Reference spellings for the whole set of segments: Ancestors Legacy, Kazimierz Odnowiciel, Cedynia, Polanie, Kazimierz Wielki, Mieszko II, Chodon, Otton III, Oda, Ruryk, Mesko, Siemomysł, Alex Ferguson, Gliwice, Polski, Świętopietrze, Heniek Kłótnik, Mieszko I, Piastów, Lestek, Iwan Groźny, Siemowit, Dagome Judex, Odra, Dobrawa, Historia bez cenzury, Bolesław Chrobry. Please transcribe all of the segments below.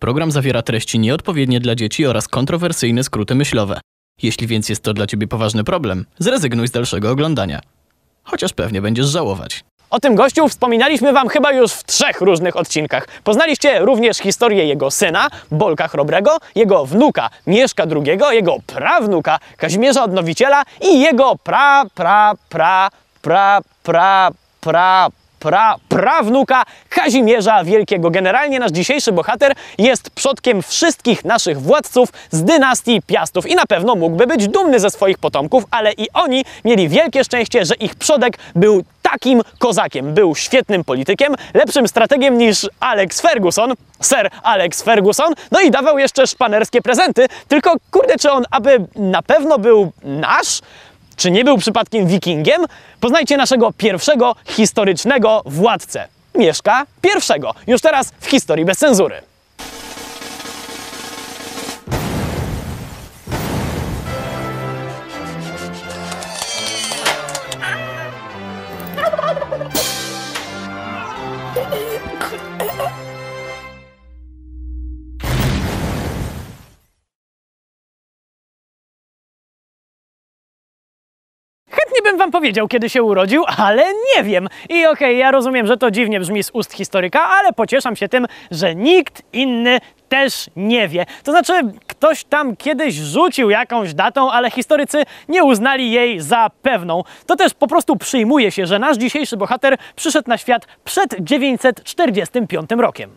Program zawiera treści nieodpowiednie dla dzieci oraz kontrowersyjne skróty myślowe. Jeśli więc jest to dla Ciebie poważny problem, zrezygnuj z dalszego oglądania. Chociaż pewnie będziesz żałować. O tym gościu wspominaliśmy Wam chyba już w 3 różnych odcinkach. Poznaliście również historię jego syna, Bolka Chrobrego, jego wnuka, Mieszka II, jego prawnuka, Kazimierza Odnowiciela i jego prawnuka Kazimierza Wielkiego. Generalnie nasz dzisiejszy bohater jest przodkiem wszystkich naszych władców z dynastii Piastów i na pewno mógłby być dumny ze swoich potomków, ale i oni mieli wielkie szczęście, że ich przodek był takim kozakiem. Był świetnym politykiem, lepszym strategiem niż Alex Ferguson, Sir Alex Ferguson, no i dawał jeszcze szpanerskie prezenty. Tylko kurde, czy on aby na pewno był nasz? Czy nie był przypadkiem wikingiem? Poznajcie naszego pierwszego historycznego władcę. Mieszka I. Już teraz w Historii bez cenzury. Bym wam powiedział, kiedy się urodził, ale nie wiem. I okej, ja rozumiem, że to dziwnie brzmi z ust historyka, ale pocieszam się tym, że nikt inny też nie wie. To znaczy, ktoś tam kiedyś rzucił jakąś datą, ale historycy nie uznali jej za pewną. To też po prostu przyjmuje się, że nasz dzisiejszy bohater przyszedł na świat przed 945 rokiem.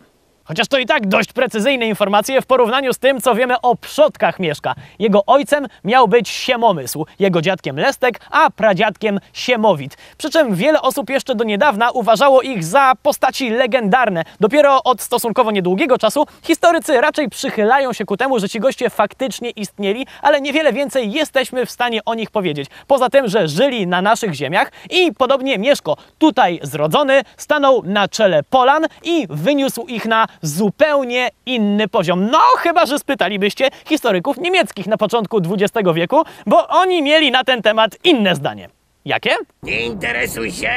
Chociaż to i tak dość precyzyjne informacje w porównaniu z tym, co wiemy o przodkach Mieszka. Jego ojcem miał być Siemomysł, jego dziadkiem Lestek, a pradziadkiem Siemowit. Przy czym wiele osób jeszcze do niedawna uważało ich za postaci legendarne. Dopiero od stosunkowo niedługiego czasu historycy raczej przychylają się ku temu, że ci goście faktycznie istnieli, ale niewiele więcej jesteśmy w stanie o nich powiedzieć. Poza tym, że żyli na naszych ziemiach i podobnie Mieszko, tutaj zrodzony, stanął na czele Polan i wyniósł ich na zupełnie inny poziom. No, chyba że spytalibyście historyków niemieckich na początku XX wieku, bo oni mieli na ten temat inne zdanie. Jakie? Nie interesuj się,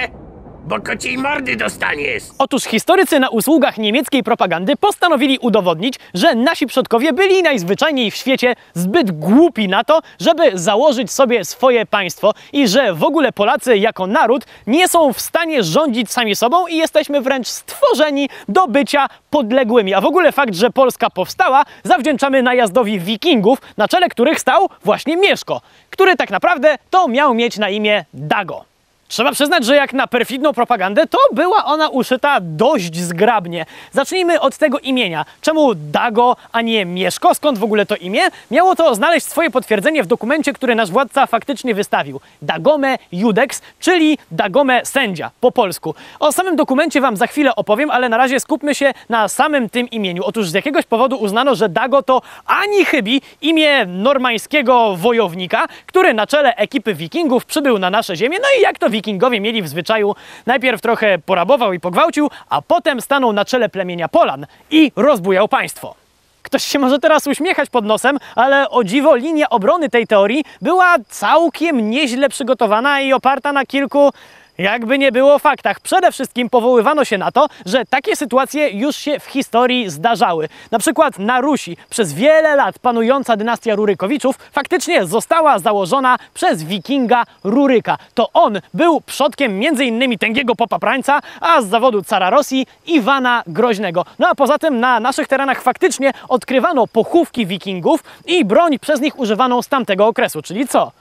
bo kociej mordy dostaniesz. Otóż historycy na usługach niemieckiej propagandy postanowili udowodnić, że nasi przodkowie byli najzwyczajniej w świecie zbyt głupi na to, żeby założyć sobie swoje państwo i że w ogóle Polacy jako naród nie są w stanie rządzić sami sobą i jesteśmy wręcz stworzeni do bycia podległymi. A w ogóle fakt, że Polska powstała, zawdzięczamy najazdowi wikingów, na czele których stał właśnie Mieszko, który tak naprawdę to miał mieć na imię Dago. Trzeba przyznać, że jak na perfidną propagandę, to była ona uszyta dość zgrabnie. Zacznijmy od tego imienia. Czemu Dago, a nie Mieszko? Skąd w ogóle to imię? Miało to znaleźć swoje potwierdzenie w dokumencie, który nasz władca faktycznie wystawił. Dagome Judex, czyli Dagome sędzia, po polsku. O samym dokumencie wam za chwilę opowiem, ale na razie skupmy się na samym tym imieniu. Otóż z jakiegoś powodu uznano, że Dago to ani chybi imię normańskiego wojownika, który na czele ekipy wikingów przybył na nasze ziemię, no i jak to wikingowie mieli w zwyczaju, najpierw trochę porabował i pogwałcił, a potem stanął na czele plemienia Polan i rozbujał państwo. Ktoś się może teraz uśmiechać pod nosem, ale o dziwo linia obrony tej teorii była całkiem nieźle przygotowana i oparta na kilku, jakby nie było, faktach. Przede wszystkim powoływano się na to, że takie sytuacje już się w historii zdarzały. Na przykład na Rusi przez wiele lat panująca dynastia Rurykowiczów faktycznie została założona przez wikinga Ruryka. To on był przodkiem m.in. Tęgiego Popa Prańca, a z zawodu cara Rosji Iwana Groźnego. No a poza tym na naszych terenach faktycznie odkrywano pochówki wikingów i broń przez nich używaną z tamtego okresu. Czyli co?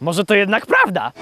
Może to jednak prawda?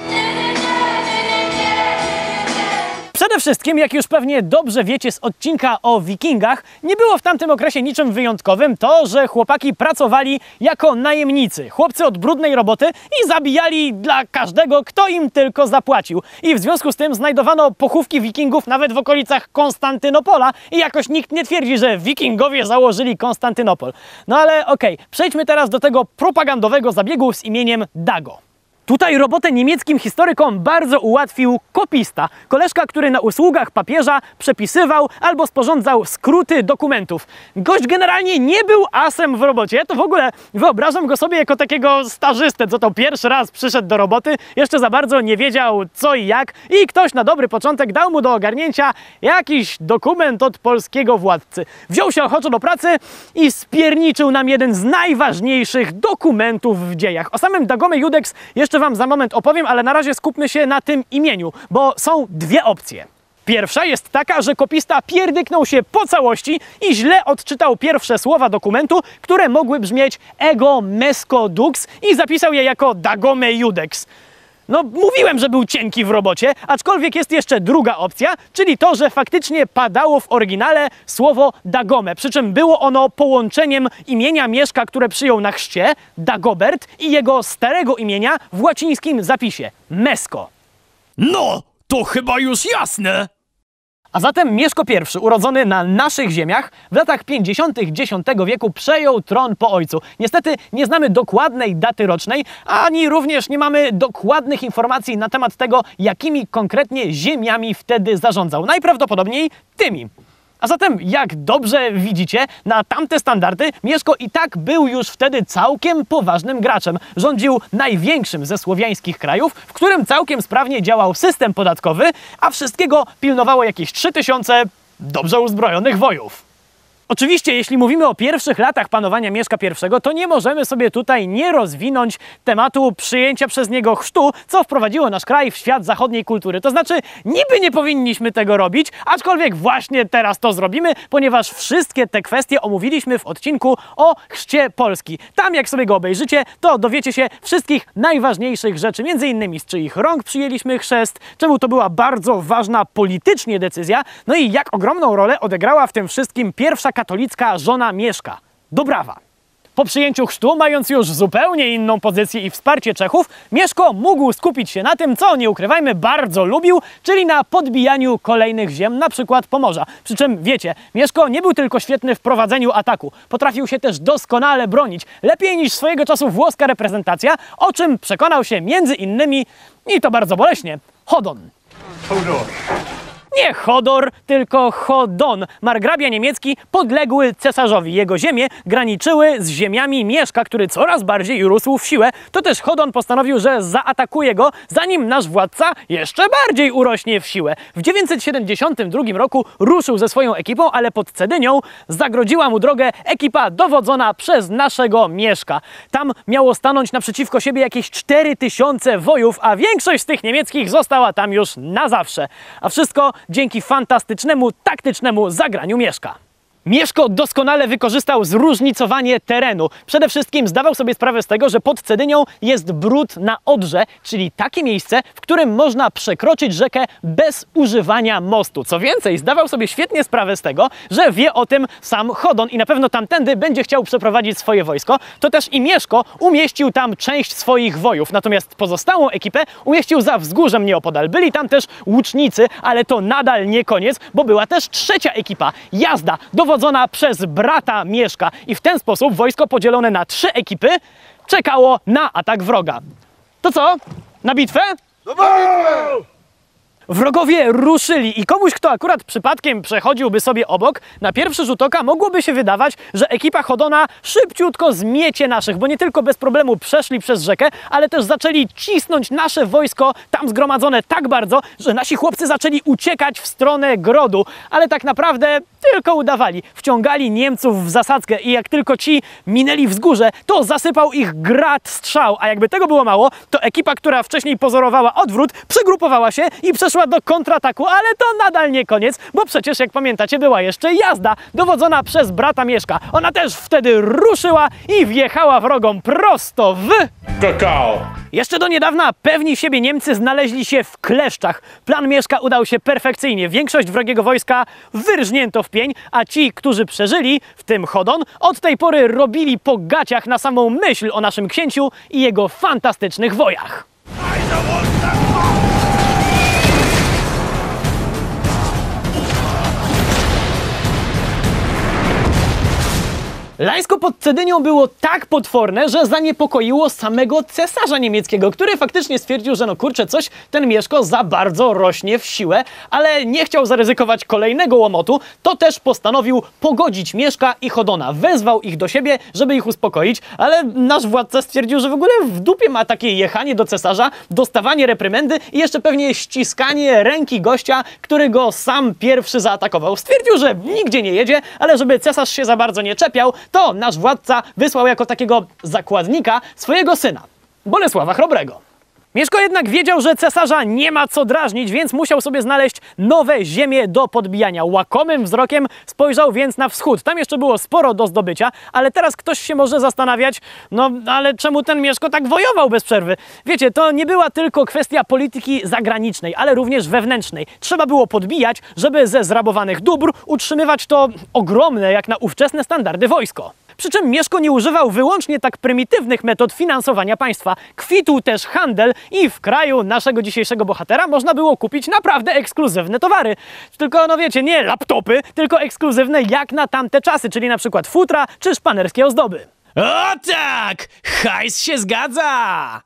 Przede wszystkim, jak już pewnie dobrze wiecie z odcinka o wikingach, nie było w tamtym okresie niczym wyjątkowym to, że chłopaki pracowali jako najemnicy, chłopcy od brudnej roboty i zabijali dla każdego, kto im tylko zapłacił. I w związku z tym znajdowano pochówki wikingów nawet w okolicach Konstantynopola i jakoś nikt nie twierdzi, że wikingowie założyli Konstantynopol. No ale okej, przejdźmy teraz do tego propagandowego zabiegu z imieniem Dago. Tutaj robotę niemieckim historykom bardzo ułatwił kopista, koleżka, który na usługach papieża przepisywał albo sporządzał skróty dokumentów. Gość generalnie nie był asem w robocie. Ja to w ogóle wyobrażam go sobie jako takiego stażystę, co to pierwszy raz przyszedł do roboty, jeszcze za bardzo nie wiedział co i jak i ktoś na dobry początek dał mu do ogarnięcia jakiś dokument od polskiego władcy. Wziął się ochoczo do pracy i spierniczył nam jeden z najważniejszych dokumentów w dziejach. O samym Dagome Judex jeszcze Wam za moment opowiem, ale na razie skupmy się na tym imieniu, bo są dwie opcje. Pierwsza jest taka, że kopista pierdyknął się po całości i źle odczytał pierwsze słowa dokumentu, które mogły brzmieć ego mesco dux i zapisał je jako Dagome Judex. No, mówiłem, że był cienki w robocie, aczkolwiek jest jeszcze druga opcja, czyli to, że faktycznie padało w oryginale słowo Dagome, przy czym było ono połączeniem imienia Mieszka, które przyjął na chrzcie, Dagobert, i jego starego imienia w łacińskim zapisie, Mesko. No, to chyba już jasne! A zatem Mieszko I, urodzony na naszych ziemiach, w latach 50. X wieku przejął tron po ojcu. Niestety nie znamy dokładnej daty rocznej, ani również nie mamy dokładnych informacji na temat tego, jakimi konkretnie ziemiami wtedy zarządzał. Najprawdopodobniej tymi. A zatem, jak dobrze widzicie, na tamte standardy Mieszko i tak był już wtedy całkiem poważnym graczem. Rządził największym ze słowiańskich krajów, w którym całkiem sprawnie działał system podatkowy, a wszystkiego pilnowało jakieś 3000 dobrze uzbrojonych wojów. Oczywiście, jeśli mówimy o pierwszych latach panowania Mieszka I, to nie możemy sobie tutaj nie rozwinąć tematu przyjęcia przez niego chrztu, co wprowadziło nasz kraj w świat zachodniej kultury. To znaczy, niby nie powinniśmy tego robić, aczkolwiek właśnie teraz to zrobimy, ponieważ wszystkie te kwestie omówiliśmy w odcinku o chrzcie Polski. Tam, jak sobie go obejrzycie, to dowiecie się wszystkich najważniejszych rzeczy, m.in. z czyich rąk przyjęliśmy chrzest, czemu to była bardzo ważna politycznie decyzja, no i jak ogromną rolę odegrała w tym wszystkim pierwsza katolicka żona Mieszka, Dobrawa. Po przyjęciu chrztu, mając już zupełnie inną pozycję i wsparcie Czechów, Mieszko mógł skupić się na tym, co, nie ukrywajmy, bardzo lubił, czyli na podbijaniu kolejnych ziem, na przykład Pomorza. Przy czym, wiecie, Mieszko nie był tylko świetny w prowadzeniu ataku, potrafił się też doskonale bronić, lepiej niż swojego czasu włoska reprezentacja, o czym przekonał się między innymi, i to bardzo boleśnie, Chodon. Nie Chodor, tylko Chodon, margrabia niemiecki podległy cesarzowi. Jego ziemie graniczyły z ziemiami Mieszka, który coraz bardziej rósł w siłę. To też Chodon postanowił, że zaatakuje go, zanim nasz władca jeszcze bardziej urośnie w siłę. W 972 roku ruszył ze swoją ekipą, ale pod Cedynią zagrodziła mu drogę ekipa dowodzona przez naszego Mieszka. Tam miało stanąć naprzeciwko siebie jakieś 4000 wojów, a większość z tych niemieckich została tam już na zawsze. A wszystko dzięki fantastycznemu, taktycznemu zagraniu Mieszka. Mieszko doskonale wykorzystał zróżnicowanie terenu. Przede wszystkim zdawał sobie sprawę z tego, że pod Cedynią jest bród na Odrze, czyli takie miejsce, w którym można przekroczyć rzekę bez używania mostu. Co więcej, zdawał sobie świetnie sprawę z tego, że wie o tym sam Chodon i na pewno tamtędy będzie chciał przeprowadzić swoje wojsko. To też i Mieszko umieścił tam część swoich wojów, natomiast pozostałą ekipę umieścił za wzgórzem nieopodal. Byli tam też łucznicy, ale to nadal nie koniec, bo była też trzecia ekipa, jazda, dowodzona przez brata Mieszka, i w ten sposób wojsko podzielone na 3 ekipy czekało na atak wroga. To co? Na bitwę? Do boju! Wrogowie ruszyli i komuś, kto akurat przypadkiem przechodziłby sobie obok, na pierwszy rzut oka mogłoby się wydawać, że ekipa Chodona szybciutko zmiecie naszych, bo nie tylko bez problemu przeszli przez rzekę, ale też zaczęli cisnąć nasze wojsko tam zgromadzone tak bardzo, że nasi chłopcy zaczęli uciekać w stronę Grodu, ale tak naprawdę tylko udawali. Wciągali Niemców w zasadzkę i jak tylko ci minęli wzgórze, to zasypał ich grad strzał, a jakby tego było mało, to ekipa, która wcześniej pozorowała odwrót, przegrupowała się i przeszła do kontrataku, ale to nadal nie koniec, bo przecież, jak pamiętacie, była jeszcze jazda dowodzona przez brata Mieszka. Ona też wtedy ruszyła i wjechała wrogom prosto w kakao. Jeszcze do niedawna pewni siebie Niemcy znaleźli się w kleszczach. Plan Mieszka udał się perfekcyjnie. Większość wrogiego wojska wyrżnięto w pień, a ci, którzy przeżyli, w tym Chodon, od tej pory robili po gaciach na samą myśl o naszym księciu i jego fantastycznych wojach. Lajsko pod Cedynią było tak potworne, że zaniepokoiło samego cesarza niemieckiego, który faktycznie stwierdził, że no kurczę coś, ten Mieszko za bardzo rośnie w siłę, ale nie chciał zaryzykować kolejnego łomotu, to też postanowił pogodzić Mieszka i Chodona. Wezwał ich do siebie, żeby ich uspokoić, ale nasz władca stwierdził, że w ogóle w dupie ma takie jechanie do cesarza, dostawanie reprymendy i jeszcze pewnie ściskanie ręki gościa, który go sam pierwszy zaatakował. Stwierdził, że nigdzie nie jedzie, ale żeby cesarz się za bardzo nie czepiał, to nasz władca wysłał jako takiego zakładnika swojego syna, Bolesława Chrobrego. Mieszko jednak wiedział, że cesarza nie ma co drażnić, więc musiał sobie znaleźć nowe ziemie do podbijania. Łakomym wzrokiem spojrzał więc na wschód. Tam jeszcze było sporo do zdobycia, ale teraz ktoś się może zastanawiać, no ale czemu ten Mieszko tak wojował bez przerwy? Wiecie, to nie była tylko kwestia polityki zagranicznej, ale również wewnętrznej. Trzeba było podbijać, żeby ze zrabowanych dóbr utrzymywać to ogromne, jak na ówczesne standardy, wojsko. Przy czym Mieszko nie używał wyłącznie tak prymitywnych metod finansowania państwa. Kwitł też handel i w kraju naszego dzisiejszego bohatera można było kupić naprawdę ekskluzywne towary. Tylko, no wiecie, nie laptopy, tylko ekskluzywne jak na tamte czasy, czyli na przykład futra czy szpanerskie ozdoby. O tak! Hajs się zgadza!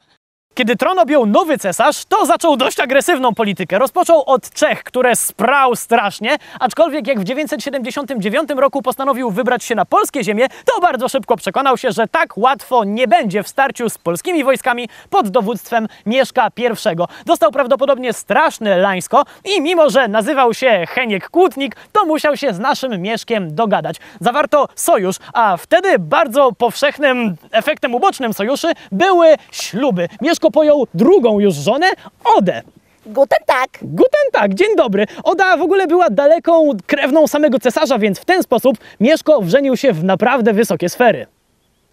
Kiedy tron objął nowy cesarz, to zaczął dość agresywną politykę. Rozpoczął od Czech, które sprał strasznie, aczkolwiek jak w 979 roku postanowił wybrać się na polskie ziemię, to bardzo szybko przekonał się, że tak łatwo nie będzie w starciu z polskimi wojskami pod dowództwem Mieszka I. Dostał prawdopodobnie straszne lańsko i mimo, że nazywał się Heniek Kłótnik, to musiał się z naszym Mieszkiem dogadać. Zawarto sojusz, a wtedy bardzo powszechnym efektem ubocznym sojuszy były śluby. Mieszko pojął drugą już żonę, Odę. Guten Tag. Guten Tag, dzień dobry. Oda w ogóle była daleką krewną samego cesarza, więc w ten sposób Mieszko wrzenił się w naprawdę wysokie sfery.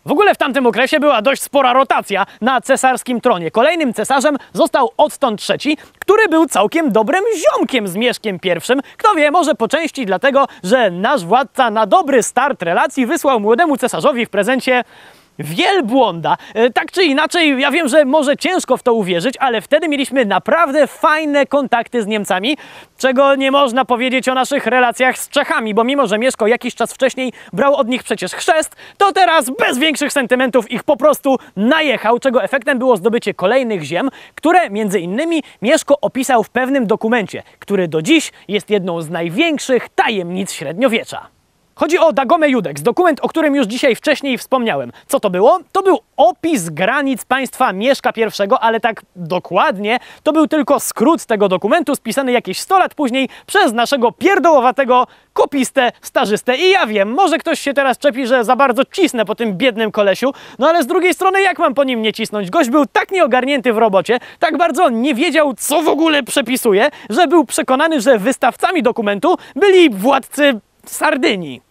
W ogóle w tamtym okresie była dość spora rotacja na cesarskim tronie. Kolejnym cesarzem został Otton III, który był całkiem dobrym ziomkiem z Mieszkiem I. Kto wie, może po części dlatego, że nasz władca na dobry start relacji wysłał młodemu cesarzowi w prezencie wielbłąda. Tak czy inaczej, ja wiem, że może ciężko w to uwierzyć, ale wtedy mieliśmy naprawdę fajne kontakty z Niemcami, czego nie można powiedzieć o naszych relacjach z Czechami, bo mimo, że Mieszko jakiś czas wcześniej brał od nich przecież chrzest, to teraz bez większych sentymentów ich po prostu najechał, czego efektem było zdobycie kolejnych ziem, które między innymi Mieszko opisał w pewnym dokumencie, który do dziś jest jedną z największych tajemnic średniowiecza. Chodzi o Dagome Judex, dokument, o którym już dzisiaj wcześniej wspomniałem. Co to było? To był opis granic państwa Mieszka I, ale tak dokładnie to był tylko skrót tego dokumentu spisany jakieś 100 lat później przez naszego pierdołowatego, kopistę, stażystę. I ja wiem, może ktoś się teraz czepi, że za bardzo cisnę po tym biednym kolesiu, no ale z drugiej strony jak mam po nim nie cisnąć? Gość był tak nieogarnięty w robocie, tak bardzo nie wiedział, co w ogóle przepisuje, że był przekonany, że wystawcami dokumentu byli władcy Sardynii.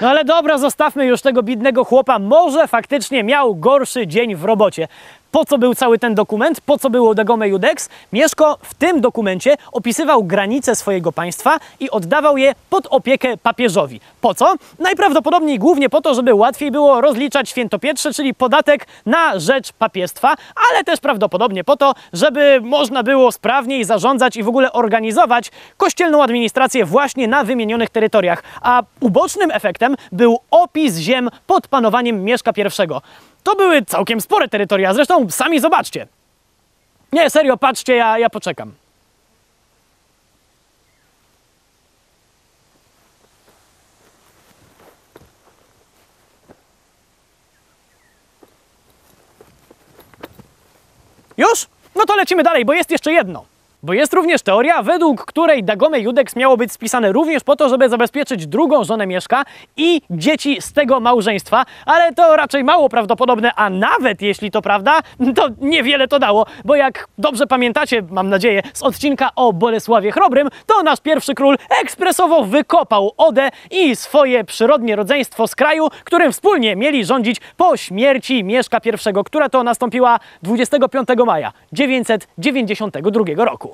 No ale dobra, zostawmy już tego biednego chłopa. Może faktycznie miał gorszy dzień w robocie. Po co był cały ten dokument? Po co było Dagome Judex? Mieszko w tym dokumencie opisywał granice swojego państwa i oddawał je pod opiekę papieżowi. Po co? Najprawdopodobniej głównie po to, żeby łatwiej było rozliczać świętopietrze, czyli podatek na rzecz papiestwa, ale też prawdopodobnie po to, żeby można było sprawniej zarządzać i w ogóle organizować kościelną administrację właśnie na wymienionych terytoriach. A ubocznym efektem był opis ziem pod panowaniem Mieszka I. To były całkiem spore terytoria, zresztą sami zobaczcie. Nie, serio, patrzcie, ja poczekam. Już? No to lecimy dalej, bo jest jeszcze jedno. Bo jest również teoria, według której Dagome Judex miało być spisane również po to, żeby zabezpieczyć drugą żonę Mieszka i dzieci z tego małżeństwa, ale to raczej mało prawdopodobne, a nawet jeśli to prawda, to niewiele to dało, bo jak dobrze pamiętacie, mam nadzieję, z odcinka o Bolesławie Chrobrym, to nasz pierwszy król ekspresowo wykopał Odę i swoje przyrodnie rodzeństwo z kraju, którym wspólnie mieli rządzić po śmierci Mieszka I, która to nastąpiła 25 maja 992 roku.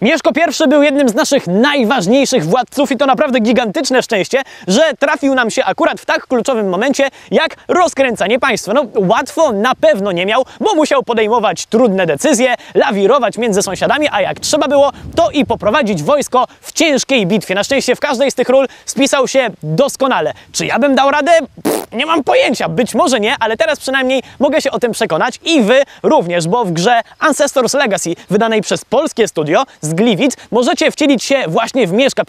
Mieszko I był jednym z naszych najważniejszych władców i to naprawdę gigantyczne szczęście, że trafił nam się akurat w tak kluczowym momencie jak rozkręcanie państwa. No łatwo na pewno nie miał, bo musiał podejmować trudne decyzje, lawirować między sąsiadami, a jak trzeba było, to i poprowadzić wojsko w ciężkiej bitwie. Na szczęście w każdej z tych ról spisał się doskonale. Czy ja bym dał radę? Pff, nie mam pojęcia, być może nie, ale teraz przynajmniej mogę się o tym przekonać i wy również, bo w grze Ancestors Legacy, wydanej przez polskie studio z Gliwic, możecie wcielić się właśnie w Mieszka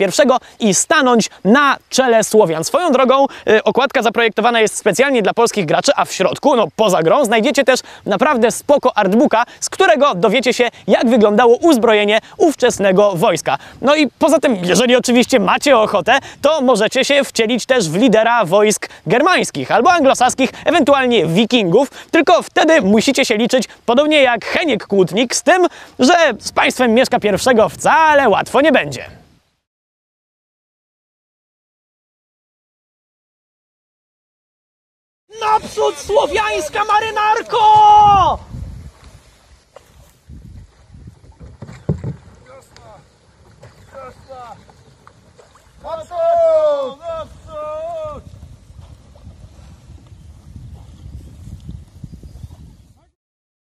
I i stanąć na czele Słowian. Swoją drogą okładka zaprojektowana jest specjalnie dla polskich graczy, a w środku, no poza grą, znajdziecie też naprawdę spoko artbooka, z którego dowiecie się, jak wyglądało uzbrojenie ówczesnego wojska. No i poza tym, jeżeli oczywiście macie ochotę, to możecie się wcielić też w lidera wojsk germańskich albo anglosaskich, ewentualnie wikingów, tylko wtedy musicie się liczyć, podobnie jak Heniek Kłótnik, z tym, że z państwem Mieszka I wcale łatwo nie będzie. Naprzód, słowiańska marynarko!